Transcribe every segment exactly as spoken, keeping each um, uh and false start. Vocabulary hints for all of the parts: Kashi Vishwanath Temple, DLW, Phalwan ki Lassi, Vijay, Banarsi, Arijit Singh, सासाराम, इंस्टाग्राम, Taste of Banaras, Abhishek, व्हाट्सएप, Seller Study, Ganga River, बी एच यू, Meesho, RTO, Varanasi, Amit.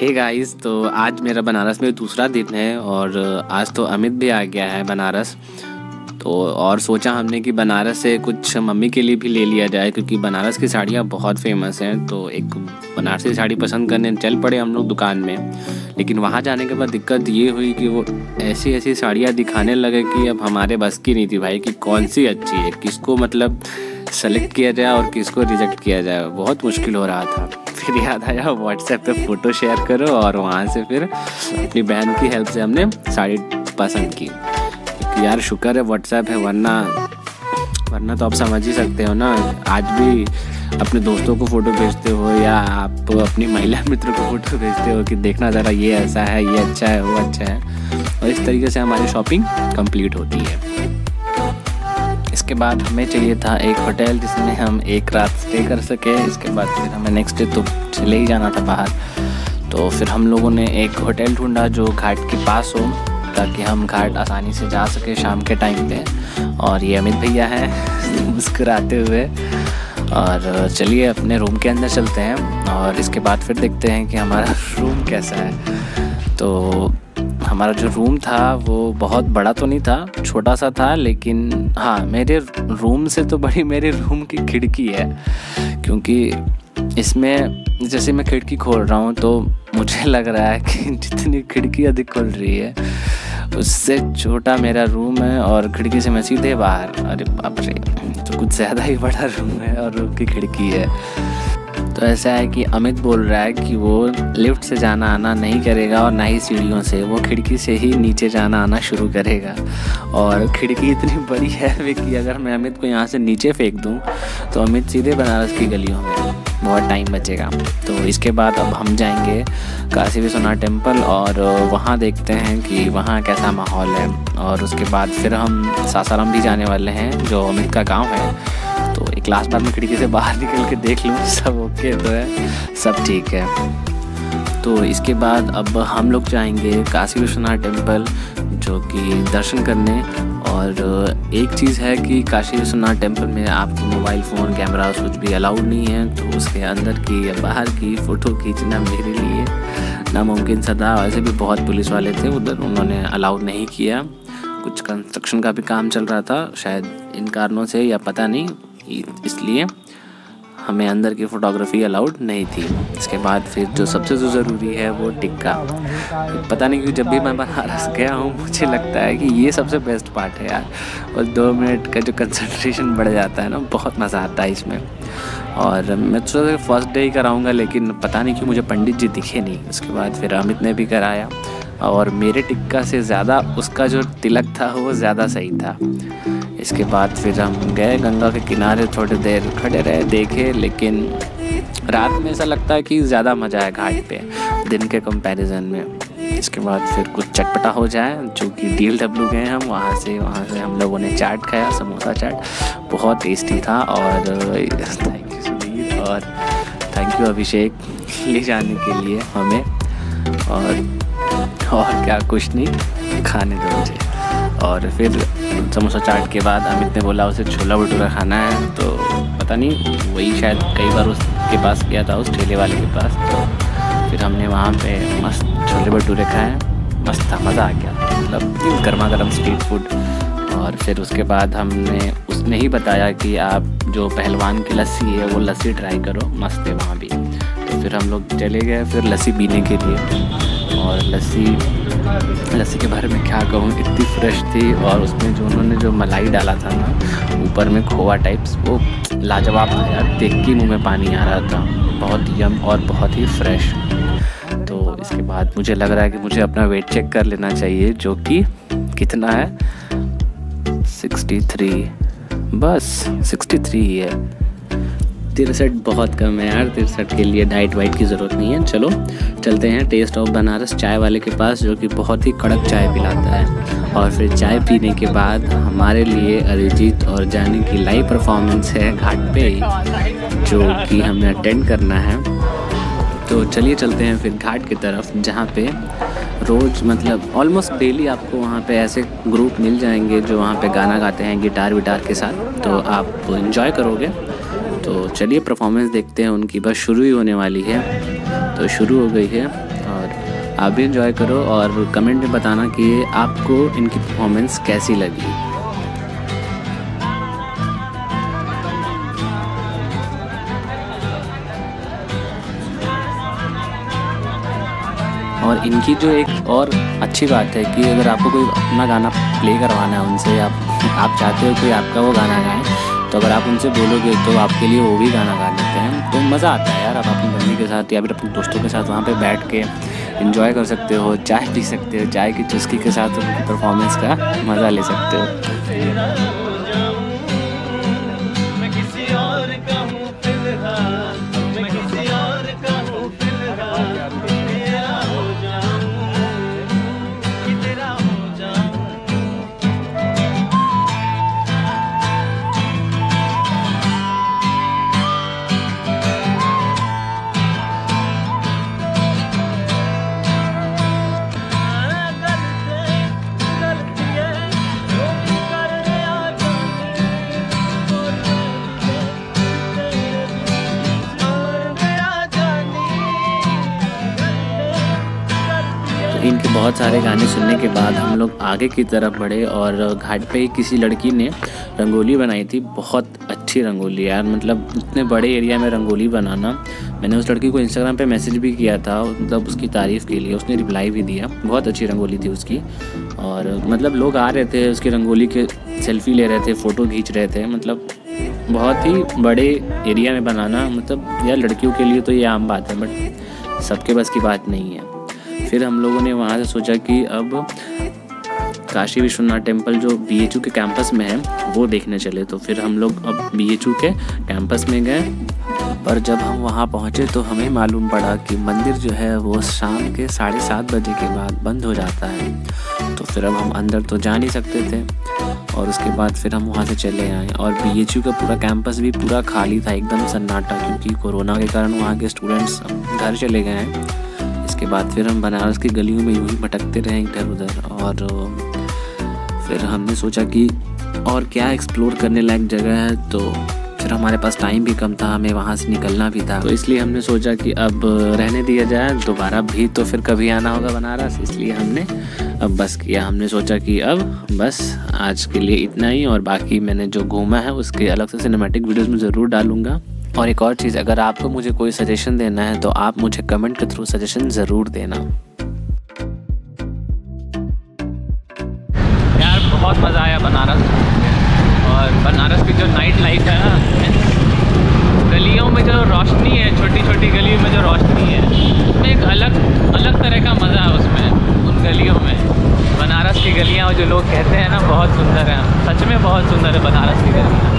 Hey guys, तो आज मेरा बनारस में दूसरा दिन है और आज तो अमित भी आ गया है बनारस। तो और सोचा हमने कि बनारस से कुछ मम्मी के लिए भी ले लिया जाए, क्योंकि बनारस की साड़ियाँ बहुत फेमस हैं। तो एक बनारसी साड़ी पसंद करने चल पड़े हम लोग दुकान में। लेकिन वहाँ जाने के बाद दिक्कत ये हुई कि वो ऐसी ऐसी साड़ियाँ दिखाने लगे कि अब हमारे बस की नहीं थी भाई कि कौन सी अच्छी है, किसको मतलब सेलेक्ट किया जाए और किसको रिजेक्ट किया जाए। बहुत मुश्किल हो रहा था। फिर याद आया व्हाट्सएप पे फ़ोटो शेयर करो, और वहाँ से फिर अपनी बहन की हेल्प से हमने साड़ी पसंद की। क्योंकि यार शुक्र है व्हाट्सएप है, वरना वरना तो आप समझ ही सकते हो ना। आज भी अपने दोस्तों को फ़ोटो भेजते हो या आप अपनी महिला मित्रों को फ़ोटो भेजते हो कि देखना ज़रा ये ऐसा है, ये अच्छा है, वो अच्छा है। और इस तरीके से हमारी शॉपिंग कंप्लीट होती है। इसके बाद हमें चाहिए था एक होटल जिसमें हम एक रात स्टे कर सके। इसके बाद फिर हमें नेक्स्ट डे तो चले ही जाना था बाहर। तो फिर हम लोगों ने एक होटल ढूंढा जो घाट के पास हो, ताकि हम घाट आसानी से जा सके शाम के टाइम पे। और ये अमित भैया हैं मुस्कुराते हुए। और चलिए अपने रूम के अंदर चलते हैं और इसके बाद फिर देखते हैं कि हमारा रूम कैसा है। तो हमारा जो रूम था वो बहुत बड़ा तो नहीं था, छोटा सा था। लेकिन हाँ, मेरे रूम से तो बड़ी मेरे रूम की खिड़की है, क्योंकि इसमें जैसे मैं खिड़की खोल रहा हूँ तो मुझे लग रहा है कि जितनी खिड़की अधिक खुल रही है उससे छोटा मेरा रूम है। और खिड़की से मैं सीधे बाहर, अरे बाप रे, तो कुछ ज़्यादा ही बड़ा रूम है और रूम की खिड़की है। तो ऐसा है कि अमित बोल रहा है कि वो लिफ्ट से जाना आना नहीं करेगा और ना ही सीढ़ियों से, वो खिड़की से ही नीचे जाना आना शुरू करेगा। और खिड़की इतनी बड़ी है कि अगर मैं अमित को यहाँ से नीचे फेंक दूँ तो अमित सीधे बनारस की गलियों में, बहुत टाइम बचेगा। तो इसके बाद अब हम जाएंगे काशी विश्वनाथ टेम्पल और वहाँ देखते हैं कि वहाँ कैसा माहौल है। और उसके बाद फिर हम सासाराम भी जाने वाले हैं जो अमित का गाँव है। तो एक लास्ट बार मैं खिड़की से बाहर निकल के देख लूँ सब ओके तो है, सब ठीक है। तो इसके बाद अब हम लोग जाएंगे काशी विश्वनाथ टेम्पल जो कि दर्शन करने। और एक चीज़ है कि काशी विश्वनाथ टेम्पल में आपको मोबाइल फ़ोन, कैमरा कुछ भी अलाउड नहीं है। तो उसके अंदर की या बाहर की फ़ोटो खींचना मेरे लिए नामुमकिन सा था। वैसे भी बहुत पुलिस वाले थे उधर, उन्होंने अलाउड नहीं किया। कुछ कंस्ट्रक्शन का भी काम चल रहा था शायद, इन कारणों से या पता नहीं, इसलिए हमें अंदर की फ़ोटोग्राफी अलाउड नहीं थी। इसके बाद फिर जो सबसे जो ज़रूरी है वो टिक्का। पता नहीं क्यों जब भी मैं बनारस गया हूँ मुझे लगता है कि ये सबसे बेस्ट पार्ट है यार। और दो मिनट का जो कंसंट्रेशन बढ़ जाता है ना, बहुत मज़ा आता है इसमें। और मैं तो फर्स्ट डे ही कराऊँगा, लेकिन पता नहीं क्यों मुझे पंडित जी दिखे नहीं। उसके बाद फिर अमित ने भी कराया और मेरे टिक्का से ज़्यादा उसका जो तिलक था वो ज़्यादा सही था। इसके बाद फिर हम गए गंगा के किनारे, थोड़ी देर खड़े रहे, देखे। लेकिन रात में ऐसा लगता है कि ज़्यादा मज़ा है घाट पे दिन के कंपैरिजन में। इसके बाद फिर कुछ चटपटा हो जाए जो कि डी एल डब्ल्यू गए हम, वहाँ से वहाँ से हम लोगों ने चाट खाया, समोसा चाट, बहुत टेस्टी था। और थैंक यू सुधीर और थैंक यू अभिषेक ले जाने के लिए हमें। और और क्या, कुछ नहीं खाने दो मुझे। और फिर समोसा चाट के बाद अमित ने बोला उसे छोला भटूरा खाना है। तो पता नहीं, वही शायद कई बार उसके पास गया था, उस ठेले वाले के पास। तो फिर हमने वहाँ पे मस्त छोले भटूरे खाए, मस्त था, मज़ा आ गया, मतलब गर्मा गर्म स्ट्रीट फूड। और फिर उसके बाद हमने, उसने ही बताया कि आप जो पहलवान की लस्सी है वो लस्सी ट्राई करो, मस्त है वहाँ भी। तो फिर हम लोग चले गए फिर लस्सी पीने के लिए। और लस्सी लस्सी के बारे में क्या कहूँ, इतनी फ्रेश थी। और उसमें जो उन्होंने जो मलाई डाला था ना ऊपर में, खोवा टाइप्स, वो लाजवाब था यार, देख के मुँह में पानी आ रहा था, बहुत यम और बहुत ही फ्रेश। तो इसके बाद मुझे लग रहा है कि मुझे अपना वेट चेक कर लेना चाहिए जो कि कितना है, सिक्सटी थ्री, बस सिक्सटी थ्री ही है। तिरसठ बहुत कम है यार, तिरसठ के लिए डाइट वाइट की ज़रूरत नहीं है। चलो चलते हैं टेस्ट ऑफ बनारस चाय वाले के पास जो कि बहुत ही कड़क चाय पिलाता है। और फिर चाय पीने के बाद हमारे लिए अरिजीत और जानी की लाइव परफॉर्मेंस है घाट पे जो कि हमें अटेंड करना है। तो चलिए चलते हैं फिर घाट की तरफ, जहाँ पे रोज़ मतलब ऑलमोस्ट डेली आपको वहाँ पे ऐसे ग्रुप मिल जाएंगे जो वहाँ पे गाना गाते हैं गिटार विटार के साथ, तो आप इन्जॉय करोगे। तो चलिए परफॉर्मेंस देखते हैं उनकी, बस शुरू ही होने वाली है। तो शुरू हो गई है आप भी एंजॉय करो और कमेंट में बताना कि आपको इनकी परफॉर्मेंस कैसी लगी। और इनकी जो एक और अच्छी बात है कि अगर आपको कोई अपना गाना प्ले करवाना है उनसे, आप आप चाहते हो कोई आपका वो गाना गाएं, तो अगर आप उनसे बोलोगे तो आपके लिए वो भी गाना गा लेते हैं। तो मज़ा आता है यार, आप अपनी फैमिली के साथ या फिर अपने दोस्तों के साथ वहाँ पे बैठ के एंजॉय कर सकते हो, चाय पी सकते हो, चाय की चुस्की के साथ उनकी परफॉर्मेंस का मज़ा ले सकते हो। इनके बहुत सारे गाने सुनने के बाद हम लोग आगे की तरफ बढ़े और घाट पे ही किसी लड़की ने रंगोली बनाई थी। बहुत अच्छी रंगोली यार, मतलब इतने बड़े एरिया में रंगोली बनाना। मैंने उस लड़की को इंस्टाग्राम पे मैसेज भी किया था, मतलब उसकी तारीफ़ के लिए उसने रिप्लाई भी दिया। बहुत अच्छी रंगोली थी उसकी, और मतलब लोग आ रहे थे उसकी रंगोली के, सेल्फी ले रहे थे, फ़ोटो खींच रहे थे। मतलब बहुत ही बड़े एरिया में बनाना, मतलब यार लड़कियों के लिए तो ये आम बात है, बट सबके बस की बात नहीं है। फिर हम लोगों ने वहाँ से सोचा कि अब काशी विश्वनाथ टेम्पल जो बी एच यू के कैंपस में है वो देखने चले। तो फिर हम लोग अब बी एच यू के कैंपस में गए, पर जब हम वहाँ पहुँचे तो हमें मालूम पड़ा कि मंदिर जो है वो शाम के साढ़े सात बजे के बाद बंद हो जाता है। तो फिर अब हम अंदर तो जा नहीं सकते थे, और उसके बाद फिर हम वहाँ से चले आए। और बी एच यू का पूरा कैंपस भी पूरा खाली था, एकदम सन्नाटा, क्योंकि कोरोना के कारण वहाँ के स्टूडेंट्स घर चले गए हैं। के बाद फिर हम बनारस की गलियों में यूँ ही भटकते रहे इधर उधर, और फिर हमने सोचा कि और क्या एक्सप्लोर करने लायक जगह है। तो फिर हमारे पास टाइम भी कम था, हमें वहाँ से निकलना भी था, तो इसलिए हमने सोचा कि अब रहने दिया जाए, दोबारा भी तो फिर कभी आना होगा बनारस, इसलिए हमने अब बस किया। हमने सोचा कि अब बस आज के लिए इतना ही, और बाकी मैंने जो घूमा है उसके अलग से सिनेमैटिक वीडियोज़ में ज़रूर डालूँगा। और एक और चीज़, अगर आपको मुझे कोई सजेशन देना है तो आप मुझे कमेंट के थ्रू सजेशन ज़रूर देना। यार बहुत मज़ा आया बनारस, और बनारस की जो नाइट लाइफ है ना, गलियों में जो रोशनी है, छोटी छोटी गलियों में जो रोशनी है, उसमें एक अलग अलग तरह का मज़ा है उसमें, उन गलियों में। बनारस की गलियाँ जो लोग कहते हैं ना बहुत सुंदर है, सच में बहुत सुंदर है बनारस की गलियाँ।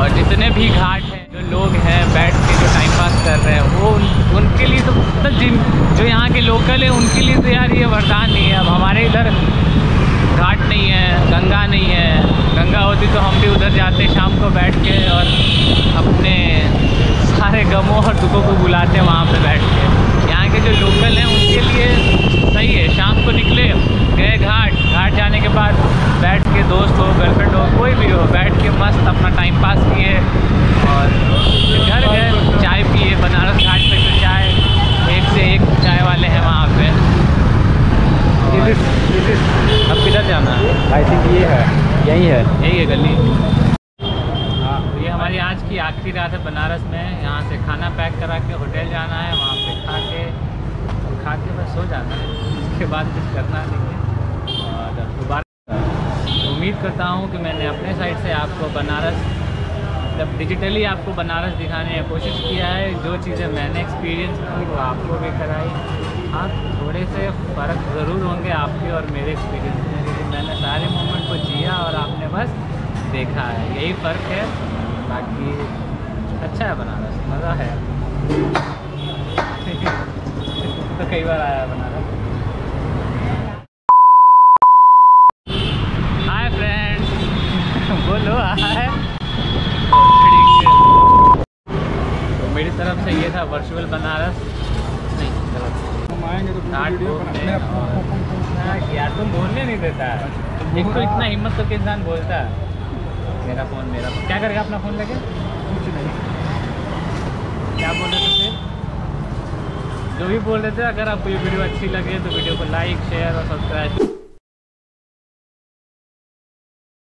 और जितने भी घाट हैं, जो लोग हैं बैठ के जो टाइम पास कर रहे हैं, वो उनके लिए तो मतलब जिन जो यहाँ के लोकल है उनके लिए तो यार ये वरदान नहीं है। अब हमारे इधर घाट नहीं है, गंगा नहीं है, गंगा होती तो हम भी उधर जाते शाम को बैठ के, और अपने सारे गमों और दुखों को बुलाते वहाँ पे बैठ के। यहाँ के जो लोकल हैं उनके लिए सही है, शाम को निकले गए घाट, घाट जाने के बाद बैठ के दोस्त हो, गर्लफ्रेंड हो, कोई भी हो, बैठ के मस्त अपना टाइम पास किए और घर गए, चाय पिए। बनारस घाट पे तो चाय, एक से एक चाय वाले हैं वहाँ पे। अब किधर जाना है? आई थिंक ये है, यही है, यही है गली। हाँ, ये हमारी आज की आखिरी रात है बनारस में। यहाँ से खाना पैक करा के होटल जाना है, वहाँ पे खा के खा के बस सो जाना है, उसके बाद कुछ करना नहीं है। उम्मीद करता हूँ कि मैंने अपने साइड से आपको बनारस, मतलब डिजिटली आपको बनारस दिखाने की कोशिश किया है। जो चीज़ें मैंने एक्सपीरियंस की वो आपको भी कराई। हाँ, थोड़े से फ़र्क ज़रूर होंगे आपके और मेरे एक्सपीरियंस में, लेकिन मैंने सारे मोमेंट को जिया और आपने बस देखा है, यही फ़र्क है। बाकी अच्छा है बनारस, मज़ा है। तो कई बार आया बनारस। बोलो है तो मेरी तरफ से ये था वर्चुअल बनारस। नहीं यार, तुम बोलने नहीं देता है, एक तो इतना हिम्मत करके इंसान बोलता है। मेरा फ़ोन, मेरा फोन, क्या करेगा अपना फ़ोन लेके? कुछ नहीं, क्या बोल रहे थे? जो भी बोल रहे थे, अगर आपको ये वीडियो अच्छी लगे तो वीडियो को लाइक शेयर और सब्सक्राइब